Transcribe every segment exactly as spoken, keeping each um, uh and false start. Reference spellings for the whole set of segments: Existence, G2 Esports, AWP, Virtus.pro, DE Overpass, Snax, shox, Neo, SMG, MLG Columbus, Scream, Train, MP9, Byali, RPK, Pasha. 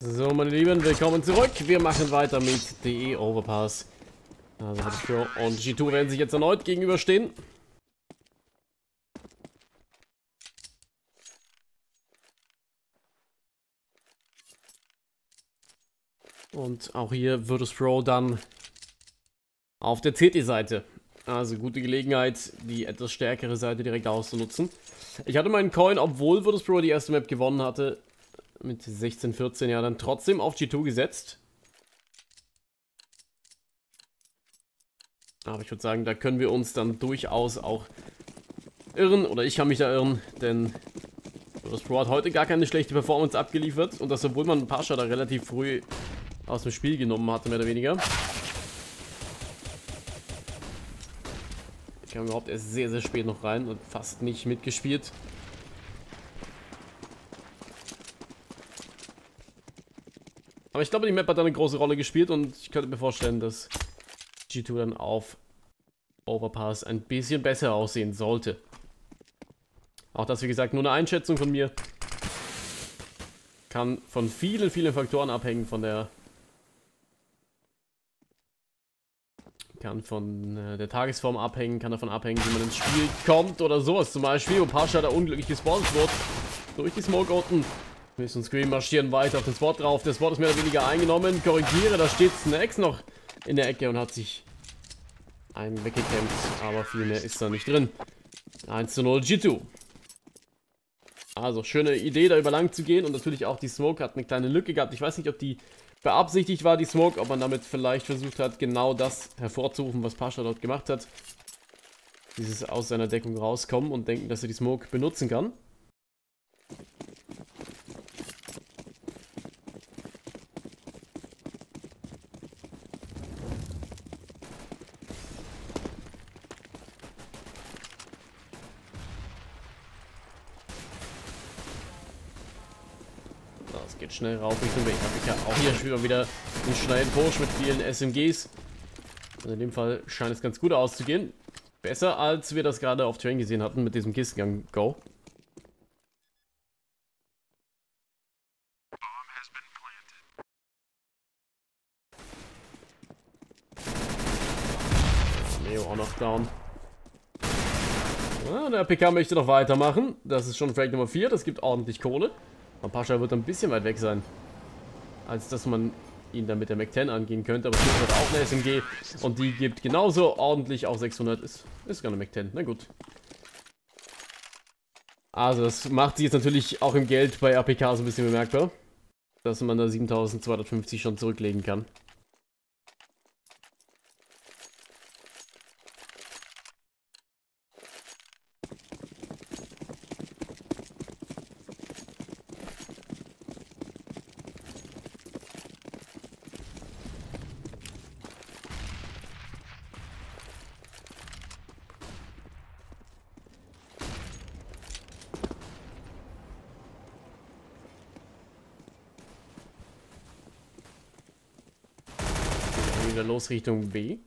So, meine Lieben, willkommen zurück. Wir machen weiter mit D E Overpass. Also Virtus Pro und G zwei werden sich jetzt erneut gegenüberstehen. Und auch hier Virtus.pro dann auf der C T-Seite. Also gute Gelegenheit, die etwas stärkere Seite direkt auszunutzen. Ich hatte meinen Coin, obwohl Virtus.pro die erste Map gewonnen hatte, mit sechzehn, vierzehn, ja, dann trotzdem auf G zwei gesetzt. Aber ich würde sagen, da können wir uns dann durchaus auch irren, oder ich kann mich da irren, denn Virtus.pro hat heute gar keine schlechte Performance abgeliefert, und das, obwohl man Pasha da relativ früh aus dem Spiel genommen hatte, mehr oder weniger. Ich kam überhaupt erst sehr, sehr spät noch rein und fast nicht mitgespielt. Aber ich glaube, die Map hat da eine große Rolle gespielt, und ich könnte mir vorstellen, dass G zwei dann auf Overpass ein bisschen besser aussehen sollte. Auch das, wie gesagt, nur eine Einschätzung von mir. Kann von vielen, vielen Faktoren abhängen, von der kann von der Tagesform abhängen, kann davon abhängen, wie man ins Spiel kommt oder sowas. Zum Beispiel, wo Pasha da unglücklich gespawnt wird durch die Smoke unten. Mist und Scream marschieren weiter auf den Spot drauf. Der Spot ist mehr oder weniger eingenommen. Korrigiere, da steht Snax noch in der Ecke und hat sich einen weggekämpft. Aber viel mehr ist da nicht drin. eins zu null G zwei. Also, schöne Idee, da über lang zu gehen. Und natürlich auch die Smoke hat eine kleine Lücke gehabt. Ich weiß nicht, ob die beabsichtigt war, die Smoke. Ob man damit vielleicht versucht hat, genau das hervorzurufen, was Pasha dort gemacht hat. Dieses aus seiner Deckung rauskommen und denken, dass er die Smoke benutzen kann. Geht schnell rauf Richtung Weg. Ich habe auch hier schon wieder einen schnellen Push mit vielen S M Gs. Also in dem Fall scheint es ganz gut auszugehen. Besser, als wir das gerade auf Train gesehen hatten mit diesem Kistengang Go. Neo auch noch down. Ah, der R P K möchte noch weitermachen. Das ist schon Frag Nummer vier. Das gibt ordentlich Kohle. Und Pasha wird ein bisschen weit weg sein, als dass man ihn dann mit der Mac zehn angehen könnte. Aber es gibt auch eine S M G und die gibt genauso ordentlich auch sechshundert. Ist, ist gar eine Mac zehn, na gut. Also das macht sich jetzt natürlich auch im Geld bei R P K so ein bisschen bemerkbar, dass man da siebentausendzweihundertfünfzig schon zurücklegen kann. Los Richtung B.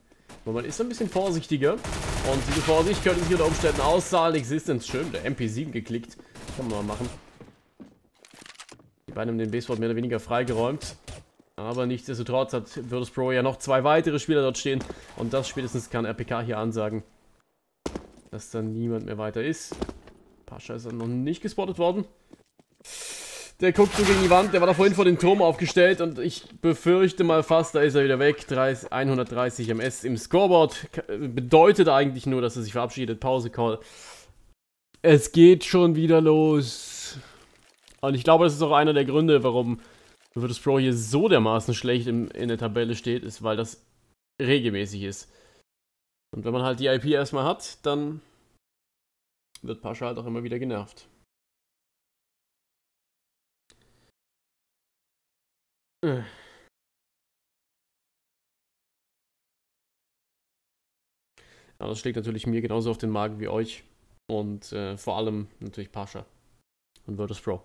Aber man ist ein bisschen vorsichtiger. Und diese Vorsicht könnte sich unter Umständen auszahlen. Existence, schön, der M P sieben geklickt. Kann man mal machen. Die beiden haben den B-Spot mehr oder weniger freigeräumt. Aber nichtsdestotrotz hat Virtus.pro ja noch zwei weitere Spieler dort stehen. Und das spätestens kann R P K hier ansagen, dass dann niemand mehr weiter ist. Pasha ist dann noch nicht gespottet worden. Der guckt so gegen die Wand, der war da vorhin vor den Turm aufgestellt und ich befürchte mal fast, da ist er wieder weg. hundertdreißig M S im Scoreboard bedeutet eigentlich nur, dass er sich verabschiedet. Pause, Call. Es geht schon wieder los. Und ich glaube, das ist auch einer der Gründe, warum Virtus.pro hier so dermaßen schlecht in, in der Tabelle steht, ist, weil das regelmäßig ist. Und wenn man halt die I P erstmal hat, dann wird Pasha halt auch immer wieder genervt. Ja, das schlägt natürlich mir genauso auf den Magen wie euch und äh, vor allem natürlich Pasha und Virtus.pro.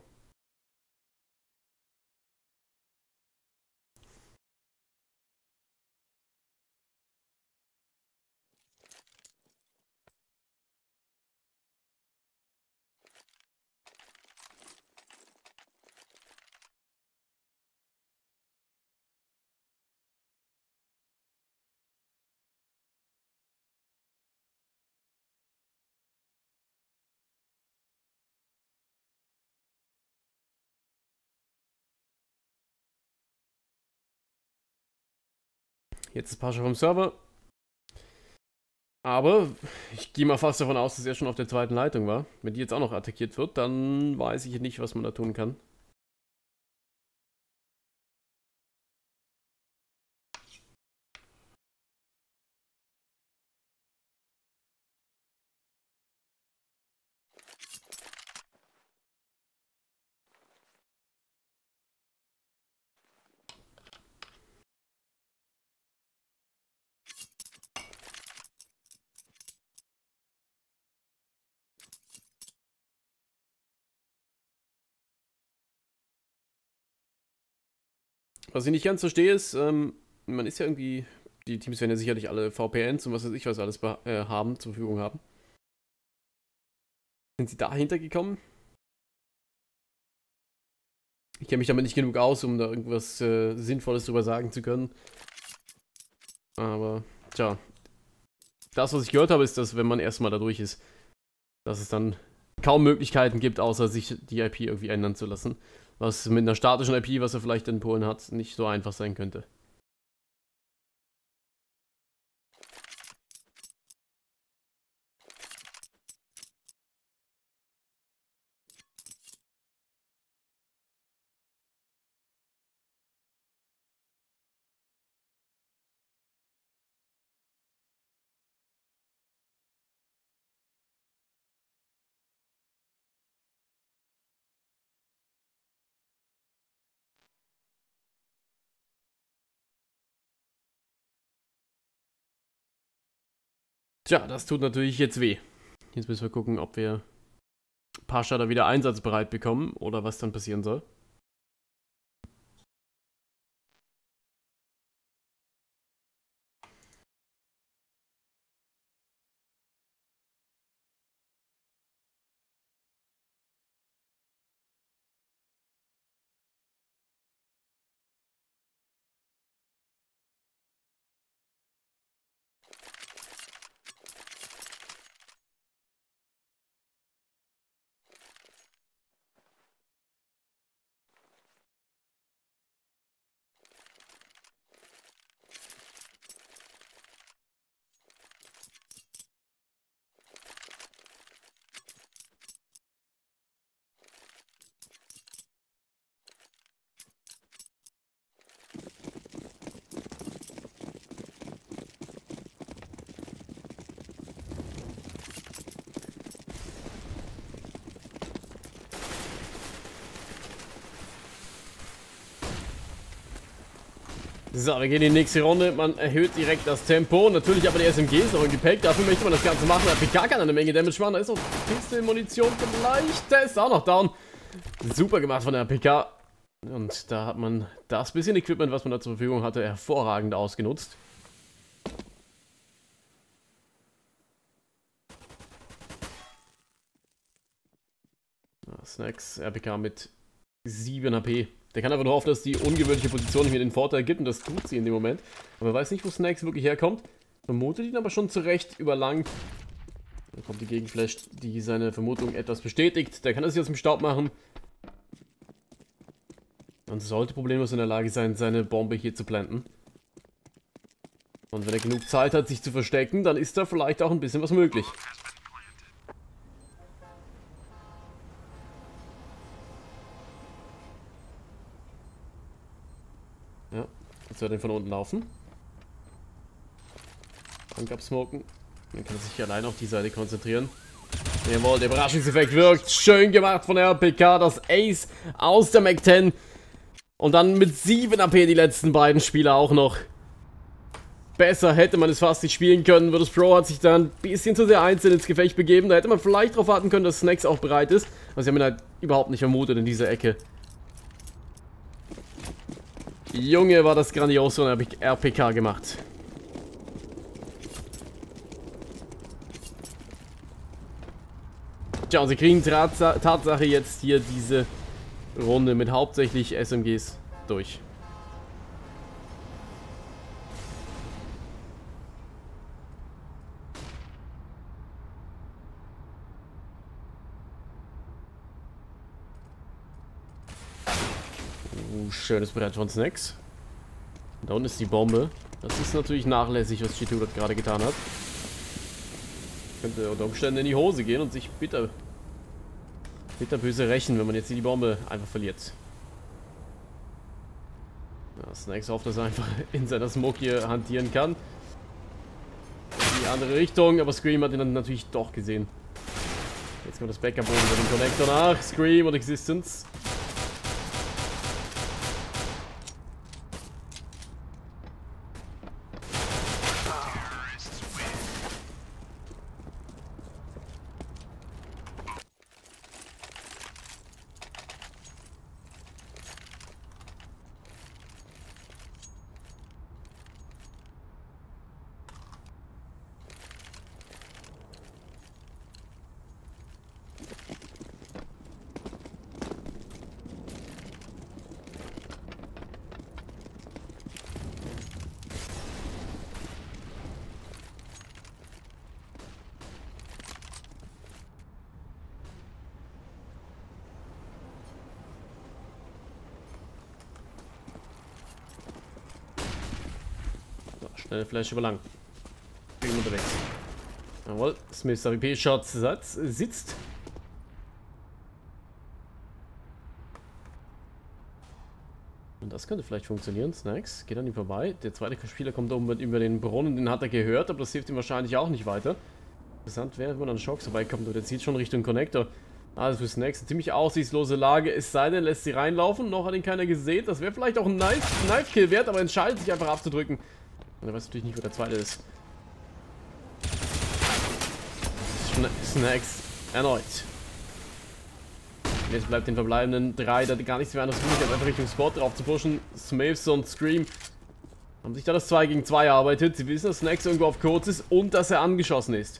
Jetzt ist Pasha vom Server. Aber ich gehe mal fast davon aus, dass er schon auf der zweiten Leitung war. Wenn die jetzt auch noch attackiert wird, dann weiß ich nicht, was man da tun kann. Was ich nicht ganz verstehe ist, ähm, man ist ja irgendwie, die Teams werden ja sicherlich alle V P Ns und was weiß ich was alles äh, haben, zur Verfügung haben. Sind sie dahinter gekommen? Ich kenne mich damit nicht genug aus, um da irgendwas äh, Sinnvolles drüber sagen zu können. Aber, tja. Das, was ich gehört habe, ist, dass wenn man erstmal da durch ist, dass es dann kaum Möglichkeiten gibt, außer sich die I P irgendwie ändern zu lassen. Was mit einer statischen I P, was er vielleicht in Polen hat, nicht so einfach sein könnte. Tja, das tut natürlich jetzt weh. Jetzt müssen wir gucken, ob wir Pasha da wieder einsatzbereit bekommen oder was dann passieren soll. So, wir gehen in die nächste Runde. Man erhöht direkt das Tempo. Natürlich aber die S M G ist noch im Gepäck. Dafür möchte man das Ganze machen. R P K kann eine Menge Damage machen. Da ist noch Pistol, Munition vielleicht. Der ist auch noch down. Super gemacht von der R P K. Und da hat man das bisschen Equipment, was man da zur Verfügung hatte, hervorragend ausgenutzt. Snax, R P K mit sieben H P. Der kann einfach nur hoffen, dass die ungewöhnliche Position mir den Vorteil gibt und das tut sie in dem Moment. Aber er weiß nicht, wo Snax wirklich herkommt. Vermutet ihn aber schon zurecht überlangt. Dann kommt die Gegenflash, die seine Vermutung etwas bestätigt. Der kann das jetzt im Staub machen. Und sollte problemlos in der Lage sein, seine Bombe hier zu planten. Und wenn er genug Zeit hat, sich zu verstecken, dann ist da vielleicht auch ein bisschen was möglich. Jetzt wird er von unten laufen. Tank absmoken. Dann kann er sich allein auf die Seite konzentrieren. Jawohl, der Überraschungseffekt wirkt. Schön gemacht von der R P K. Das Ace aus der Mac zehn. Und dann mit sieben A P die letzten beiden Spieler auch noch. Besser hätte man es fast nicht spielen können. Virtus.pro hat sich da ein bisschen zu sehr einzeln ins Gefecht begeben. Da hätte man vielleicht darauf warten können, dass Snax auch bereit ist. Was ich mir halt überhaupt nicht vermutet in dieser Ecke. Junge, war das grandios von der R P K gemacht. Tja, und sie kriegen Tatsache jetzt hier diese Runde mit hauptsächlich S M Gs durch. Schönes Brett von Snax. Da unten ist die Bombe. Das ist natürlich nachlässig, was G zwei dort gerade getan hat. Könnte unter Umständen in die Hose gehen und sich bitter, bitterböse rächen, wenn man jetzt hier die Bombe einfach verliert. Ja, Snax hofft, dass er einfach in seiner Smoke hier hantieren kann. In die andere Richtung, aber Scream hat ihn dann natürlich doch gesehen. Jetzt kommt das Backup über den Connector nach. Scream und Existence. Schnelle Flash über lang. Bin unterwegs. Jawohl, Smiths R P K-Shot-Satz sitzt. Und das könnte vielleicht funktionieren. Snax geht an ihm vorbei. Der zweite Spieler kommt da oben über den Brunnen, den hat er gehört, aber das hilft ihm wahrscheinlich auch nicht weiter. Interessant wäre, wenn man an Shox vorbeikommt, und der zieht schon Richtung Connector. Also für Snax eine ziemlich aussichtslose Lage, es sei denn, lässt sie reinlaufen. Noch hat ihn keiner gesehen. Das wäre vielleicht auch ein Knife-Kill wert, aber entscheidet sich einfach abzudrücken. Und er weiß natürlich nicht, wo der zweite ist. Snax erneut. Und jetzt bleibt den verbleibenden drei da gar nichts mehr anderes übrig, als einfach Richtung Spot drauf zu pushen. Smiths und Scream haben sich da das zwei gegen zwei erarbeitet. Sie wissen, dass Snax irgendwo auf kurz ist und dass er angeschossen ist.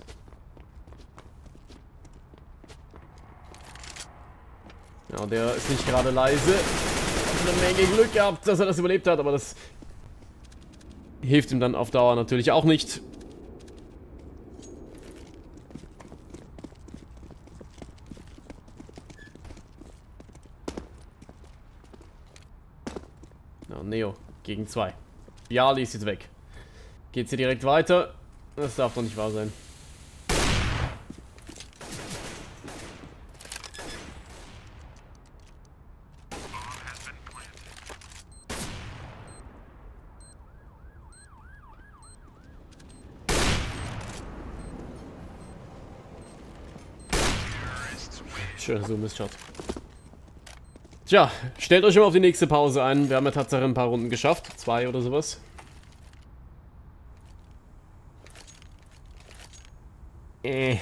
Ja, der ist nicht gerade leise. Hat eine Menge Glück gehabt, dass er das überlebt hat, aber das hilft ihm dann auf Dauer natürlich auch nicht. Na, Neo gegen zwei. Byali ist jetzt weg. Geht's hier direkt weiter? Das darf doch nicht wahr sein. Schön, so Mistshot. Tja, stellt euch immer auf die nächste Pause ein. Wir haben ja tatsächlich ein paar Runden geschafft. Zwei oder sowas. Äh.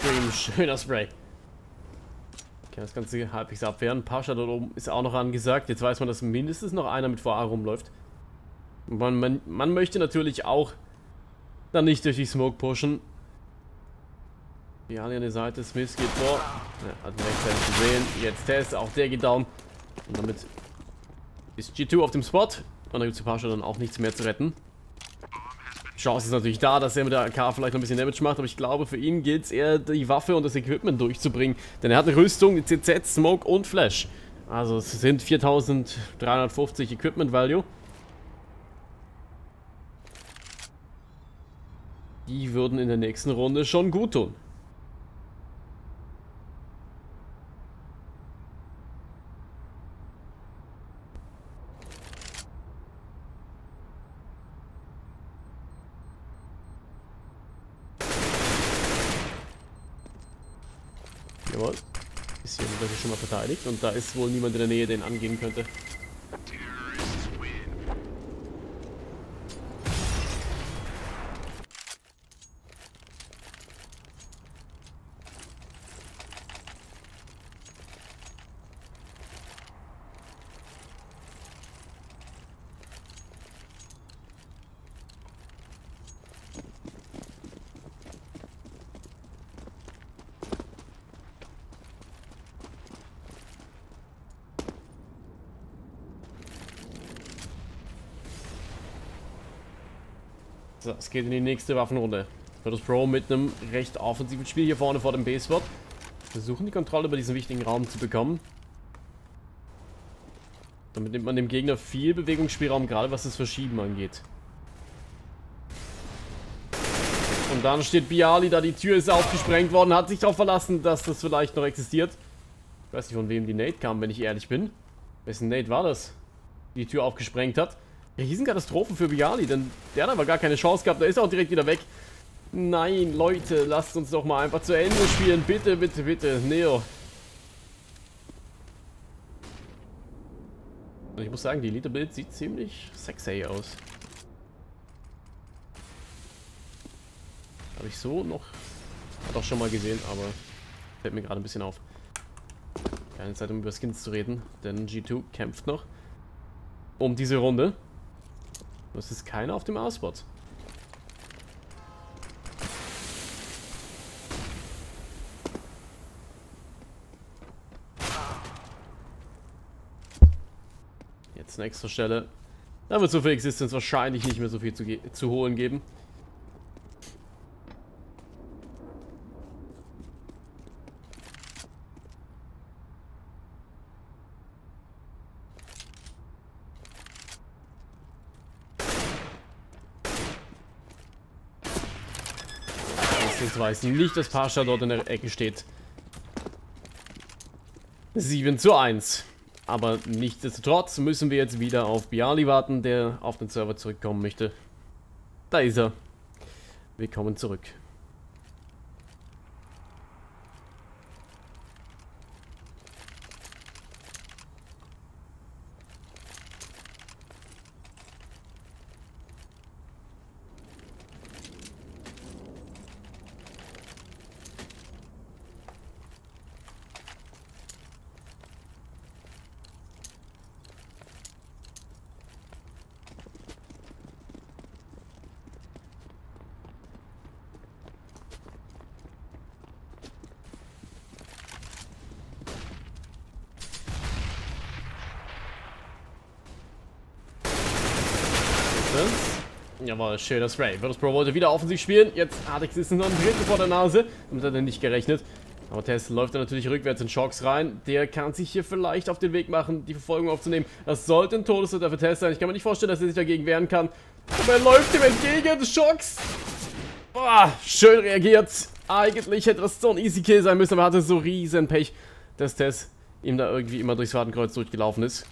Scream, schöner Spray. Kann das Ganze halbwegs abwehren. Pasha dort oben ist auch noch angesagt. Jetzt weiß man, dass mindestens noch einer mit V A rumläuft. Man, man, man möchte natürlich auch dann nicht durch die Smoke pushen. Byali an der Seite, Smith geht vor. Ja, hat den Rechtshand gesehen. Jetzt Test, auch der geht down. Und damit ist G zwei auf dem Spot. Und da gibt es für Pasha dann auch nichts mehr zu retten. Chance ist natürlich da, dass er mit der A K vielleicht noch ein bisschen Damage macht, aber ich glaube, für ihn gilt es eher, die Waffe und das Equipment durchzubringen, denn er hat eine Rüstung, eine C Z, Smoke und Flash. Also es sind viertausenddreihundertfünfzig Equipment Value. Die würden in der nächsten Runde schon gut tun. Jawohl. Ist hier wirklich schon mal verteidigt und da ist wohl niemand in der Nähe, den angehen könnte. So, es geht in die nächste Waffenrunde. Virtus.pro mit einem recht offensiven Spiel hier vorne vor dem B-Spot. Versuchen die Kontrolle über diesen wichtigen Raum zu bekommen. Damit nimmt man dem Gegner viel Bewegungsspielraum, gerade was das Verschieben angeht. Und dann steht Byali da, die Tür ist aufgesprengt worden, hat sich darauf verlassen, dass das vielleicht noch existiert. Ich weiß nicht, von wem die Nade kam, wenn ich ehrlich bin. Wessen Nade war das, die die Tür aufgesprengt hat? Riesenkatastrophen für Byali, denn der hat aber gar keine Chance gehabt. Der ist auch direkt wieder weg. Nein, Leute, lasst uns doch mal einfach zu Ende spielen. Bitte, bitte, bitte. Neo. Ich muss sagen, die Elite-Build sieht ziemlich sexy aus. Habe ich so noch... Doch schon mal gesehen, aber... Fällt mir gerade ein bisschen auf. Keine Zeit, um über Skins zu reden, denn G zwei kämpft noch um diese Runde. Das ist keiner auf dem A-Spot. Jetzt an extra Stelle. Da wird so viel Existence wahrscheinlich nicht mehr so viel zu, zu holen geben. Ich weiß nicht, dass Pasha dort in der Ecke steht. sieben zu eins. Aber nichtsdestotrotz müssen wir jetzt wieder auf Byali warten, der auf den Server zurückkommen möchte. Da ist er. Wir kommen zurück. Jawohl, schöner Spray. Virtus.pro wollte wieder offensiv spielen. Jetzt hat Existence noch einen Drittel vor der Nase. Damit hat er nicht gerechnet. Aber Tess läuft dann natürlich rückwärts in Shox rein. Der kann sich hier vielleicht auf den Weg machen, die Verfolgung aufzunehmen. Das sollte ein Todesurteil für Tess sein. Ich kann mir nicht vorstellen, dass er sich dagegen wehren kann. Aber er läuft ihm entgegen. Shox! Boah, schön reagiert. Eigentlich hätte das so ein Easy Kill sein müssen, aber er hatte so riesen Pech, dass Tess ihm da irgendwie immer durchs Fadenkreuz durchgelaufen ist.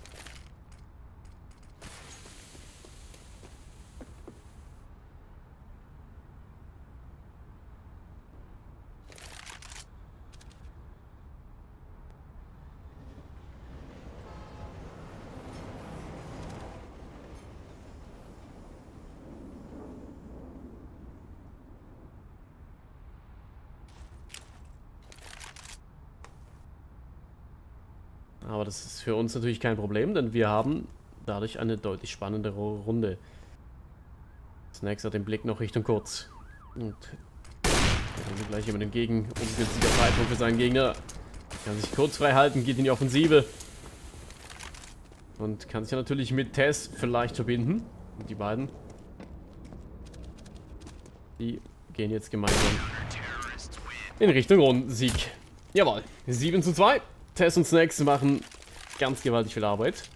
Aber das ist für uns natürlich kein Problem, denn wir haben dadurch eine deutlich spannendere Runde. Snax hat den Blick noch Richtung kurz. Und dann sind gleich jemand entgegen. Ungünstiger Zeitpunkt für seinen Gegner. Kann sich kurz frei halten, geht in die Offensive. Und kann sich ja natürlich mit Tess vielleicht verbinden. Und die beiden. Die gehen jetzt gemeinsam in Richtung Rundensieg. Jawohl, sieben zu zwei. Tess und Snax machen ganz gewaltig viel Arbeit.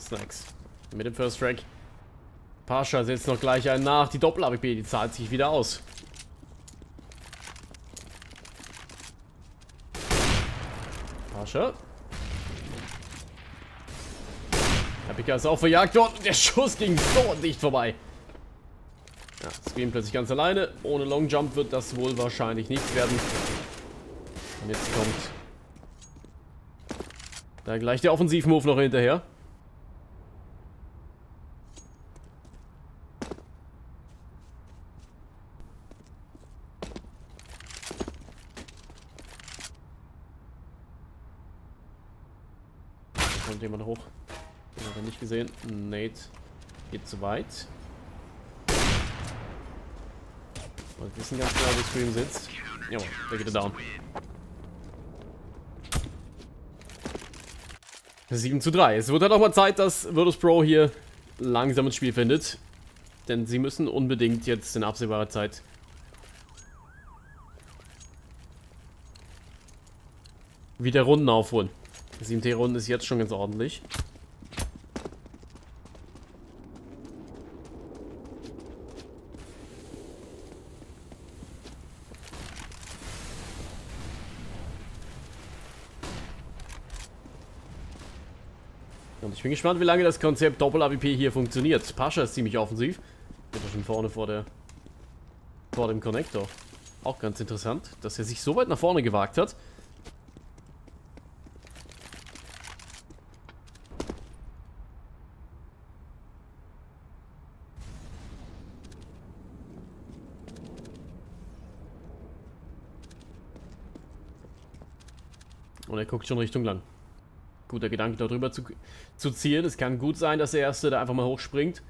Snax mit dem First Track. Pasha setzt noch gleich einen nach. Die Doppel-A W P, die zahlt sich wieder aus. Pasha. R P K ist auch verjagt worden. Der Schuss ging so dicht vorbei. Ja, Scream plötzlich ganz alleine. Ohne Long Jump wird das wohl wahrscheinlich nichts werden. Und jetzt kommt da gleich der Offensivmove noch hinterher. Da kommt jemand hoch. Den hat er nicht gesehen. Nate geht zu weit. Wir wissen ganz klar, wo Scream sitzt. Jawohl, der geht down. sieben zu drei. Es wird halt auch mal Zeit, dass Virtus.pro hier langsam ins Spiel findet. Denn sie müssen unbedingt jetzt in absehbarer Zeit wieder Runden aufholen. sieben T Runden ist jetzt schon ganz ordentlich. Ich bin gespannt, wie lange das Konzept Doppel-A W P hier funktioniert. Pasha ist ziemlich offensiv. Wird er schon vorne vor der, vor dem Connector. Auch ganz interessant, dass er sich so weit nach vorne gewagt hat. Und er guckt schon Richtung lang. Guter Gedanke, da drüber zu, zu zielen. Es kann gut sein, dass der Erste da einfach mal hochspringt.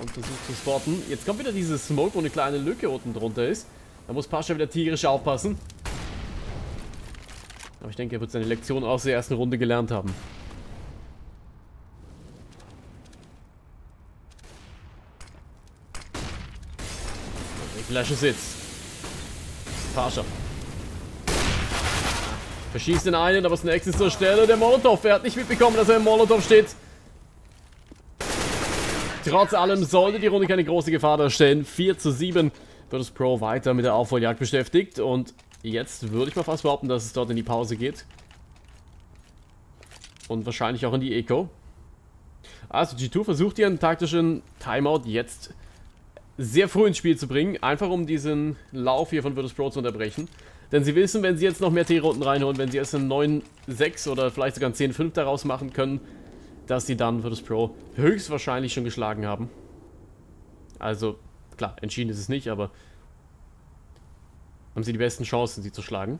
Und versucht zu spotten. Jetzt kommt wieder dieses Smoke, wo eine kleine Lücke unten drunter ist. Da muss Pasha wieder tierisch aufpassen. Aber ich denke, er wird seine Lektion aus der ersten Runde gelernt haben. Der Flasche sitzt. Pasha. Verschießt den einen, aber Snax ist zur Stelle. Der Molotov, er hat nicht mitbekommen, dass er im Molotov steht. Trotz allem sollte die Runde keine große Gefahr darstellen. vier zu sieben wird das Pro weiter mit der Aufholjagd beschäftigt. Und jetzt würde ich mal fast behaupten, dass es dort in die Pause geht. Und wahrscheinlich auch in die Eco. Also G zwei versucht ihren taktischen Timeout jetzt sehr früh ins Spiel zu bringen. Einfach um diesen Lauf hier von Virtus.pro zu unterbrechen. Denn sie wissen, wenn sie jetzt noch mehr T-Runden reinholen, wenn sie erst einen neun sechs oder vielleicht sogar einen zehn fünf daraus machen können, dass sie dann Virtus.pro höchstwahrscheinlich schon geschlagen haben. Also, klar, entschieden ist es nicht, aber haben sie die besten Chancen, sie zu schlagen.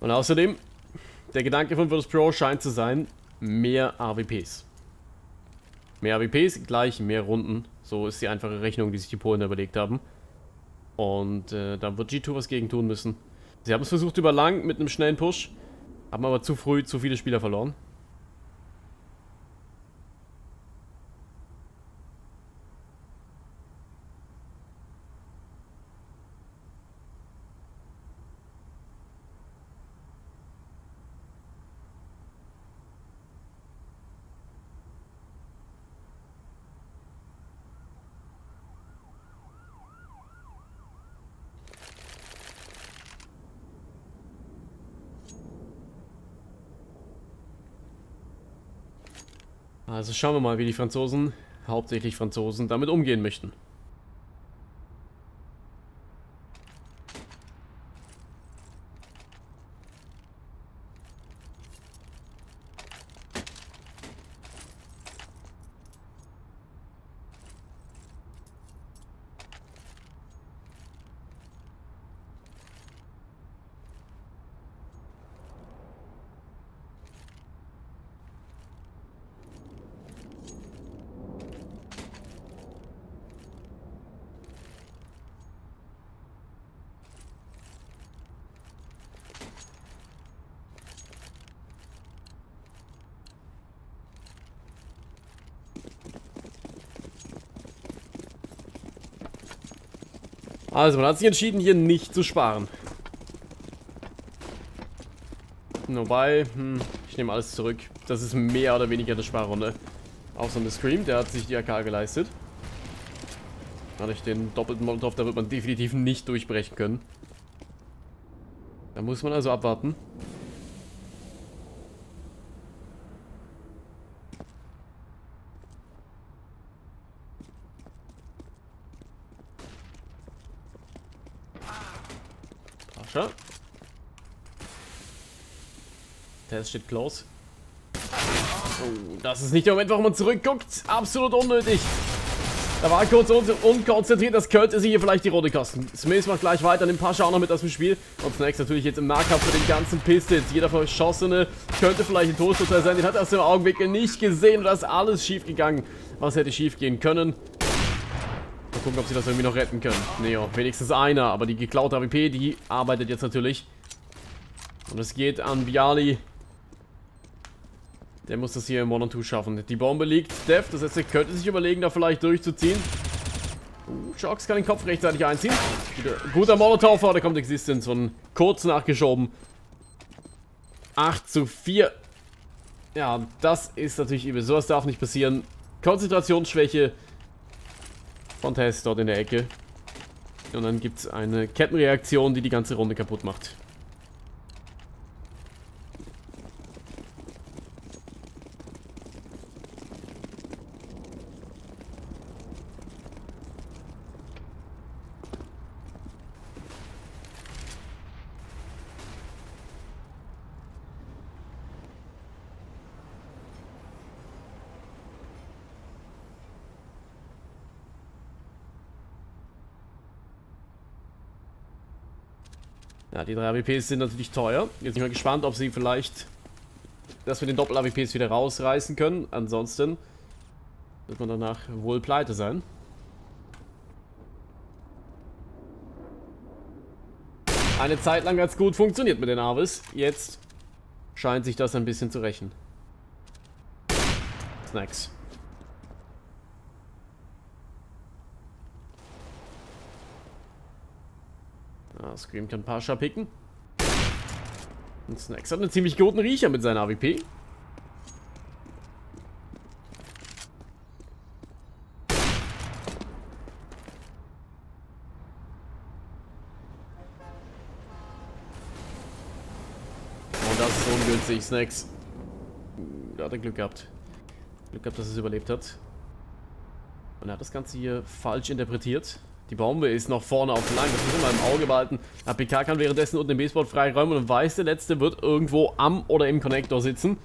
Und außerdem, der Gedanke von Virtus.pro scheint zu sein, mehr A W Ps. Mehr A W Ps gleich mehr Runden. So ist die einfache Rechnung, die sich die Polen überlegt haben. Und äh, da wird G zwei was gegen tun müssen. Sie haben es versucht über lang mit einem schnellen Push, haben aber zu früh zu viele Spieler verloren. Also schauen wir mal, wie die Franzosen, hauptsächlich Franzosen, damit umgehen möchten. Also man hat sich entschieden, hier nicht zu sparen. Wobei, hm, ich nehme alles zurück. Das ist mehr oder weniger eine Sparrunde. Außer mit Scream, der hat sich die A K geleistet. Hatte ich den doppelten Molotov, da wird man definitiv nicht durchbrechen können. Da muss man also abwarten. Pasha. Test steht close. Oh, das ist nicht der Moment, warum man zurückguckt. Absolut unnötig. Da war kurz un unkonzentriert, das könnte sie hier vielleicht die Runde kosten. Smith macht gleich weiter, nimmt Pasha auch noch mit aus dem Spiel. Und Snax natürlich jetzt im Nahkampf für den ganzen Pistons. Jeder Verschossene könnte vielleicht ein Todesurteil sein. Den hat er aus dem Augenwinkel nicht gesehen und da ist alles schief gegangen. Was hätte schief gehen können? Mal gucken, ob sie das irgendwie noch retten können. Neo, wenigstens einer, aber die geklaute A W P, die arbeitet jetzt natürlich. Und es geht an Byali. Der muss das hier im One on Two schaffen. Die Bombe liegt. Def, das heißt, er könnte sich überlegen, da vielleicht durchzuziehen. Uh, shox kann den Kopf rechtzeitig einziehen. Guter Molotov, da kommt Existence und kurz nachgeschoben. acht zu vier. Ja, das ist natürlich übel. Sowas darf nicht passieren. Konzentrationsschwäche von Test dort in der Ecke. Und dann gibt es eine Kettenreaktion, die die ganze Runde kaputt macht. Ja, die drei A W Ps sind natürlich teuer. Jetzt bin ich mal gespannt, ob sie vielleicht das mit den Doppel-A W Ps wieder rausreißen können. Ansonsten wird man danach wohl pleite sein. Eine Zeit lang hat es gut funktioniert mit den A W Ps. Jetzt scheint sich das ein bisschen zu rächen. Snacks. Ah, Scream kann Pasha picken. Und Snax hat einen ziemlich guten Riecher mit seiner A W P. Und das ist ungünstig, Snax. Da hat er Glück gehabt. Glück gehabt, dass er es überlebt hat. Und er hat das Ganze hier falsch interpretiert. Die Bombe ist noch vorne auf dem Lang, das muss man im Auge behalten. R P K kann währenddessen unten den B-Spot freiräumen und weiß, der Letzte wird irgendwo am oder im Connector sitzen.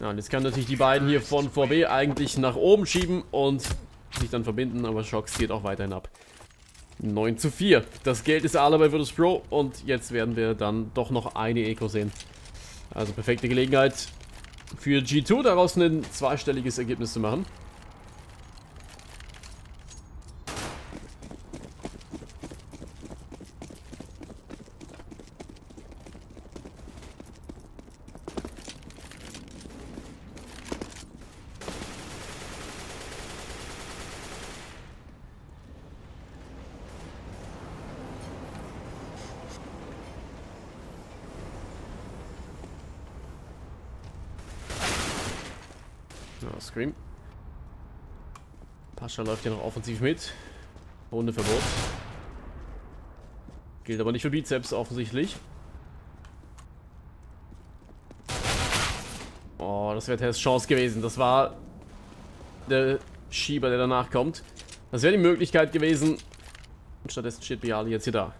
Ja, und jetzt kann natürlich die beiden hier von V B eigentlich nach oben schieben und sich dann verbinden, aber shox geht auch weiterhin ab. neun zu vier. Das Geld ist alle bei Virtus.pro und jetzt werden wir dann doch noch eine Eco sehen. Also perfekte Gelegenheit für G zwei, daraus ein zweistelliges Ergebnis zu machen. Scream. Pasha läuft ja noch offensiv mit. Ohne Verbot. Gilt aber nicht für Bizeps offensichtlich. Oh, das wäre Tess Chance gewesen. Das war der Schieber, der danach kommt. Das wäre die Möglichkeit gewesen. Und stattdessen steht Byali jetzt hier da.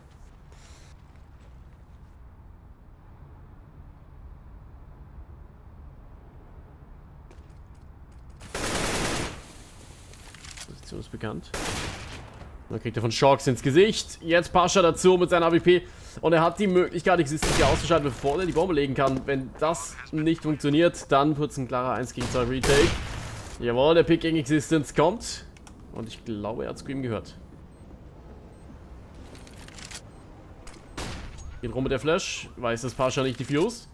Ist bekannt. Dann kriegt er von shox ins Gesicht. Jetzt Pasha dazu mit seiner A W P. Und er hat die Möglichkeit, Existence hier auszuschalten, bevor er die Bombe legen kann. Wenn das nicht funktioniert, dann wird es ein klarer eins gegen zwei Retake. Jawohl, der Pick gegen Existence kommt. Und ich glaube, er hat Scream gehört. Geht rum mit der Flash. Weiß, dass Pasha nicht diffused.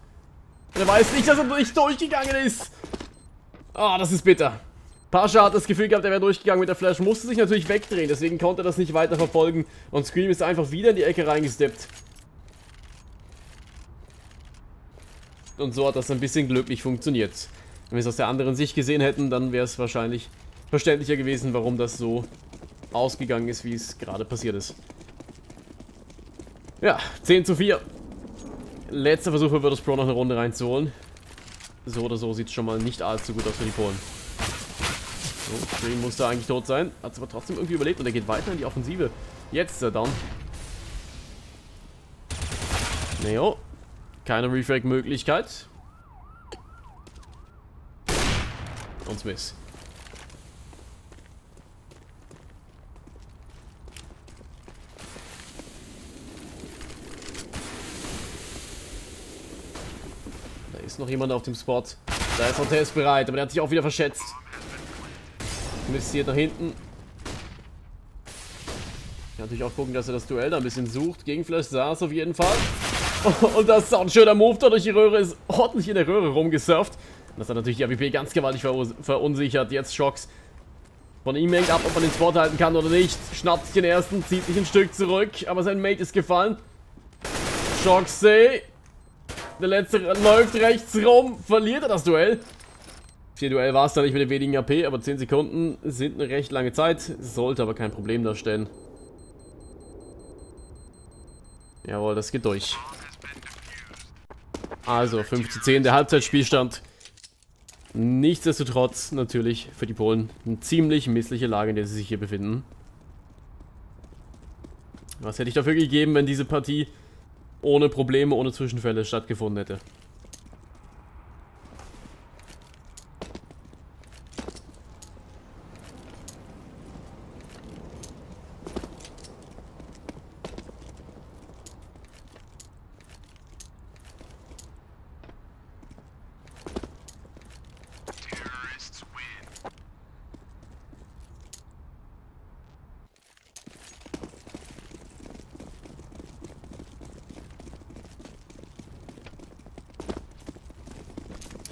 Er weiß nicht, dass er nicht durchgegangen ist. Ah, oh, das ist bitter. Pasha hat das Gefühl gehabt, er wäre durchgegangen mit der Flash, musste sich natürlich wegdrehen, deswegen konnte er das nicht weiter verfolgen. Und Scream ist einfach wieder in die Ecke reingesteppt. Und so hat das ein bisschen glücklich funktioniert. Wenn wir es aus der anderen Sicht gesehen hätten, dann wäre es wahrscheinlich verständlicher gewesen, warum das so ausgegangen ist, wie es gerade passiert ist. Ja, zehn zu vier. Letzter Versuch für Virtus.pro noch eine Runde reinzuholen. So oder so sieht es schon mal nicht allzu gut aus für die Polen. So, Train muss da eigentlich tot sein. Hat es aber trotzdem irgendwie überlebt und er geht weiter in die Offensive. Jetzt ist er down. Neo. Keine Refrag-Möglichkeit. Und Miss. Da ist noch jemand auf dem Spot. Da ist T S bereit, aber der hat sich auch wieder verschätzt. Miss hier nach hinten. Ich kann natürlich auch gucken, dass er das Duell da ein bisschen sucht. Gegenflash saß auf jeden Fall. Und das ist auch ein schöner Move, da durch die Röhre ist ordentlich in der Röhre rumgesurft. Das hat natürlich die R P K ganz gewaltig verunsichert. Jetzt Shox. Von ihm hängt ab, ob man den Spot halten kann oder nicht. Schnappt sich den ersten, zieht sich ein Stück zurück, aber sein Mate ist gefallen. Shox, der letzte läuft rechts rum, verliert er das Duell. Vier Duell war es dann nicht mit den wenigen A P, aber zehn Sekunden sind eine recht lange Zeit. Sollte aber kein Problem darstellen. Jawohl, das geht durch. Also fünf zu zehn, der Halbzeitspielstand. Nichtsdestotrotz natürlich für die Polen eine ziemlich missliche Lage, in der sie sich hier befinden. Was hätte ich dafür gegeben, wenn diese Partie ohne Probleme, ohne Zwischenfälle stattgefunden hätte?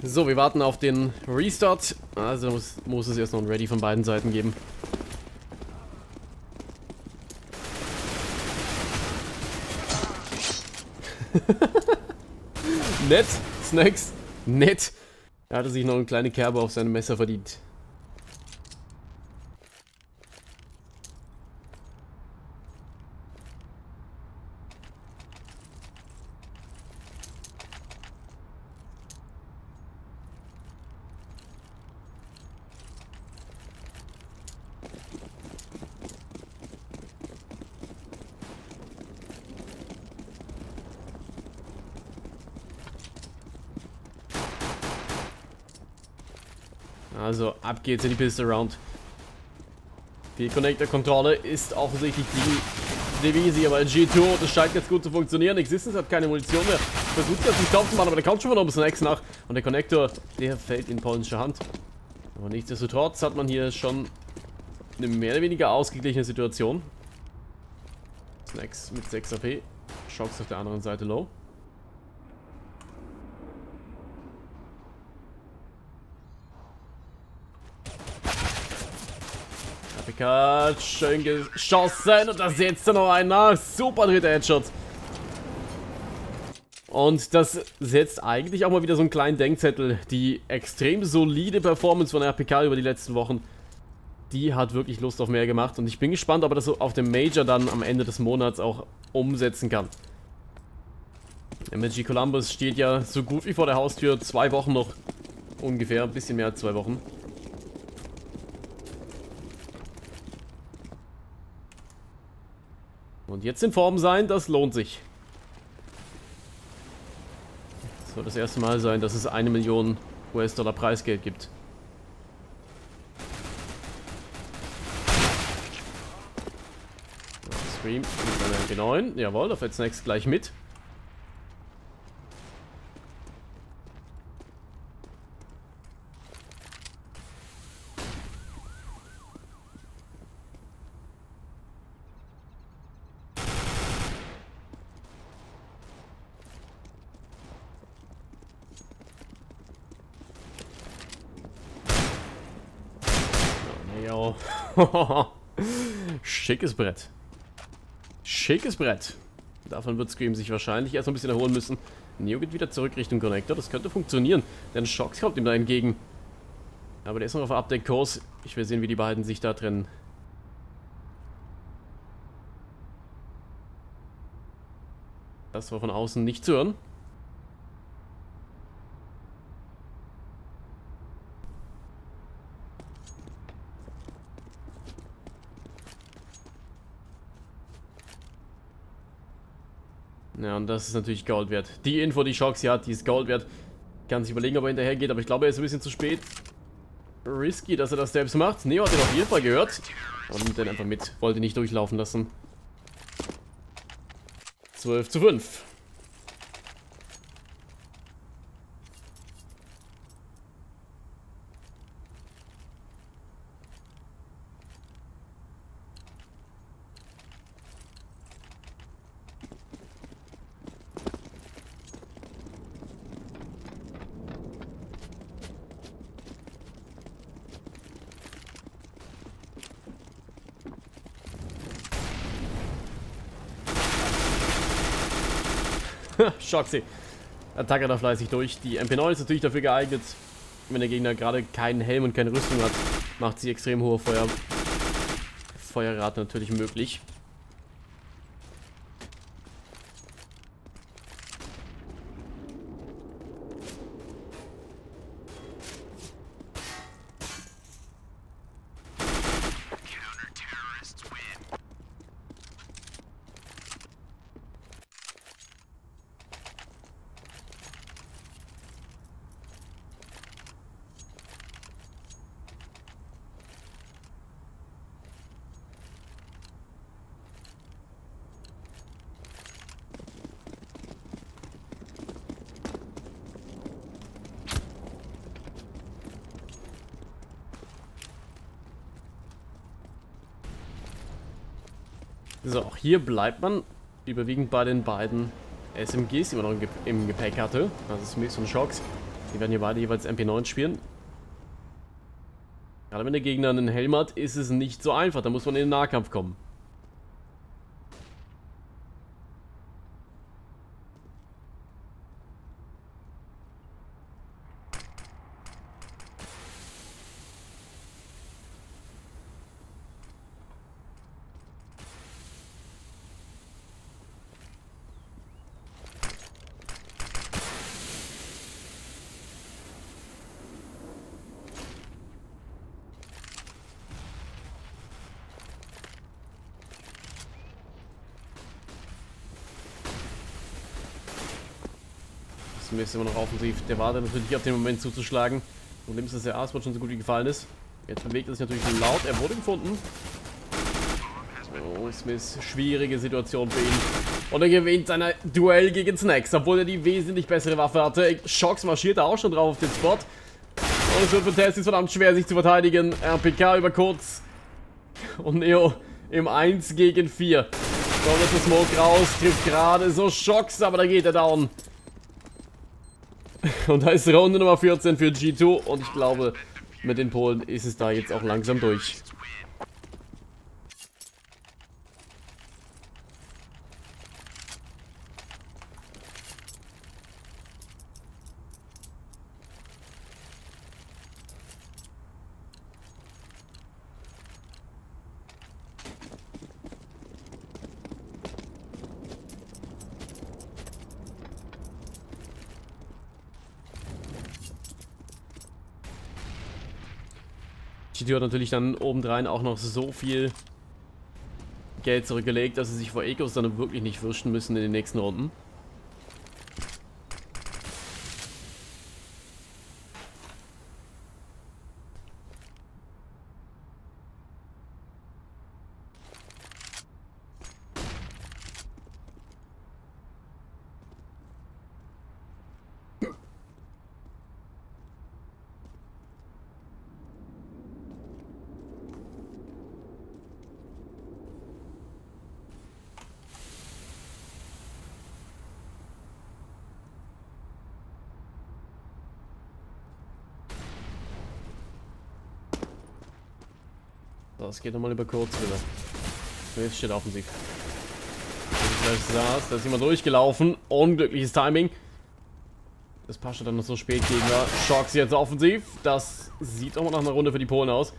So, wir warten auf den Restart. Also muss, muss es erst noch ein Ready von beiden Seiten geben. Nett, Snax, nett. Er hatte sich noch eine kleine Kerbe auf seinem Messer verdient. Also ab geht's in die Piste round. Die Connector-Kontrolle ist offensichtlich die Devise, aber in G zwei, das scheint jetzt gut zu funktionieren. Existence hat keine Munition mehr. Versucht jetzt nicht aufzumachen, aber der kommt schon von oben Snax nach. Und der Connector, der fällt in polnische Hand. Aber nichtsdestotrotz hat man hier schon eine mehr oder weniger ausgeglichene Situation. Snax mit sechs A P. Shox auf der anderen Seite low. Schön geschossen und da setzt er noch einen nach. Super dritter Headshot. Und das setzt eigentlich auch mal wieder so einen kleinen Denkzettel. Die extrem solide Performance von R P K über die letzten Wochen, die hat wirklich Lust auf mehr gemacht. Und ich bin gespannt, ob er das so auf dem Major dann am Ende des Monats auch umsetzen kann. M L G Columbus steht ja so gut wie vor der Haustür. Zwei Wochen noch ungefähr, ein bisschen mehr als zwei Wochen. Und jetzt in Form sein, das lohnt sich. Das soll das erste Mal sein, dass es eine Million U S-Dollar Preisgeld gibt. Scream mit einer M P neun. Jawohl, da fällt Snax gleich mit. Schickes Brett. Schickes Brett. Davon wird Scream sich wahrscheinlich erst ein bisschen erholen müssen. Neo geht wieder zurück Richtung Connector. Das könnte funktionieren, denn shox kommt ihm da entgegen. Aber der ist noch auf Update-Kurs. Ich will sehen, wie die beiden sich da trennen. Das war von außen nicht zu hören. Ja, und das ist natürlich Gold wert. Die Info, die shox hier hat, die ist Gold wert. Kann sich überlegen, ob er hinterher geht, aber ich glaube, er ist ein bisschen zu spät. Risky, dass er das selbst macht. Neo hat ihn auf jeden Fall gehört und nimmt den einfach mit. Wollte ihn nicht durchlaufen lassen. zwölf zu fünf. shox, Attacke da fleißig durch. Die M P neun ist natürlich dafür geeignet, wenn der Gegner gerade keinen Helm und keine Rüstung hat, macht sie extrem hohe Feuer Feuerrate natürlich möglich. So, auch hier bleibt man überwiegend bei den beiden S M Gs, die man noch im Gepäck hatte. Also Smiths und shox. Die werden hier beide jeweils M P neun spielen. Gerade wenn der Gegner einen Helm hat, ist es nicht so einfach. Da muss man in den Nahkampf kommen. Ist immer noch offensiv. Der wartet natürlich auf den Moment zuzuschlagen. Das Problem ist, dass der A-Spot schon so gut wie gefallen ist. Jetzt bewegt er sich natürlich laut. Er wurde gefunden. Oh, Smith. Schwierige Situation für ihn. Und er gewinnt sein Duell gegen Snax, obwohl er die wesentlich bessere Waffe hatte. shox marschiert da auch schon drauf auf den Spot. Und es wird für Tessis verdammt schwer, sich zu verteidigen. R P K über kurz. Und Neo im eins gegen vier. Kommt jetzt der Smoke raus. Trifft gerade so shox, aber da geht er down. Und da ist Runde Nummer vierzehn für G zwei und ich glaube, mit den Polen ist es da jetzt auch langsam durch. G zwei hat natürlich dann obendrein auch noch so viel Geld zurückgelegt, dass sie sich vor Ecos dann wirklich nicht fürchten müssen in den nächsten Runden. Es geht nochmal über kurz wieder. Nee, es steht offensiv. Da ist jemand durchgelaufen. Unglückliches Timing. Das Pasha dann noch so spät gegen war. Shox jetzt offensiv. Das sieht auch mal nach einer Runde für die Polen aus.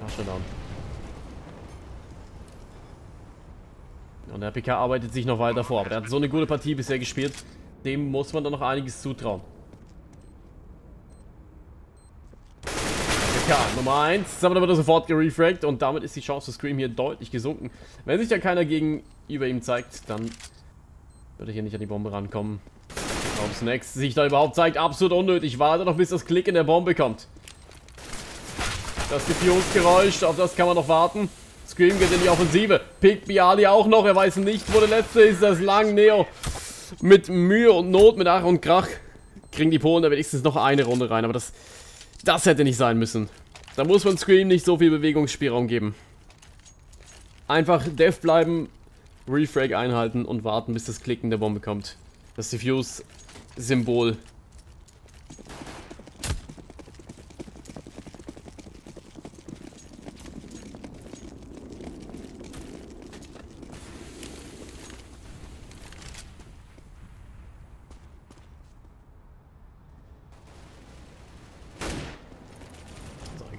Pasha down. Und der R P K arbeitet sich noch weiter vor. Aber der hat so eine gute Partie bisher gespielt. Dem muss man dann noch einiges zutrauen. Ja, Nummer eins, aber da wird er sofort gerefragt und damit ist die Chance für Scream hier deutlich gesunken. Wenn sich da keiner gegenüber ihm zeigt, dann würde er hier nicht an die Bombe rankommen. Ob Snax sich da überhaupt zeigt, absolut unnötig. Warte noch, bis das Klick in der Bombe kommt. Das Diffuse-Geräusch, auf das kann man noch warten. Scream geht in die Offensive. Pickt Byali auch noch, er weiß nicht, wo der letzte ist. Das lang Neo mit Mühe und Not, mit Ach und Krach kriegen die Polen da wenigstens noch eine Runde rein, aber das... Das hätte nicht sein müssen. Da muss man Scream nicht so viel Bewegungsspielraum geben. Einfach def bleiben, Refrag einhalten und warten, bis das Klicken der Bombe kommt. Das Diffuse-Symbol.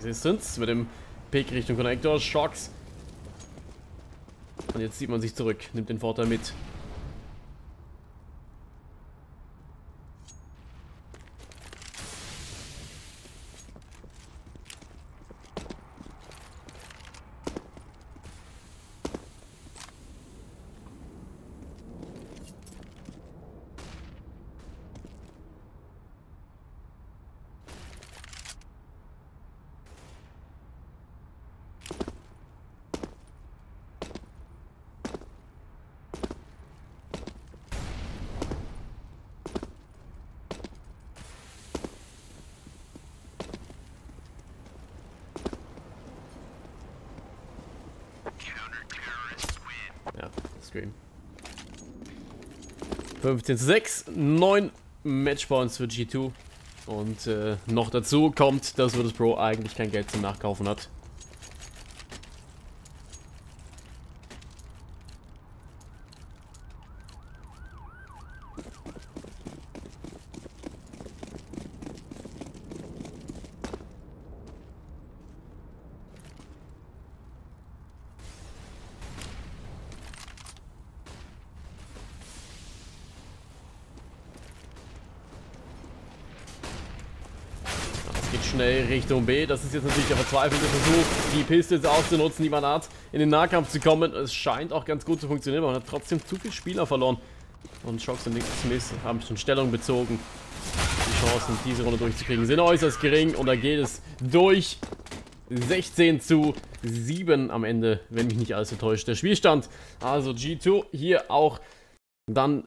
Existence mit dem Pick Richtung Connector, Shox. Und jetzt zieht man sich zurück, nimmt den Vorteil mit. fünfzehn zu sechs, neun Matchpoints für G zwei und äh, noch dazu kommt, dass Virtus.pro eigentlich kein Geld zum Nachkaufen hat. Schnell Richtung B. Das ist jetzt natürlich der verzweifelte Versuch, die Pistole auszunutzen, die man hat, in den Nahkampf zu kommen. Es scheint auch ganz gut zu funktionieren, aber man hat trotzdem zu viele Spieler verloren. Und Shox und Smith haben schon Stellung bezogen. Die Chancen, diese Runde durchzukriegen, sind äußerst gering. Und da geht es durch sechzehn zu sieben am Ende, wenn mich nicht alles so täuscht. Der Spielstand, also G zwei hier auch dann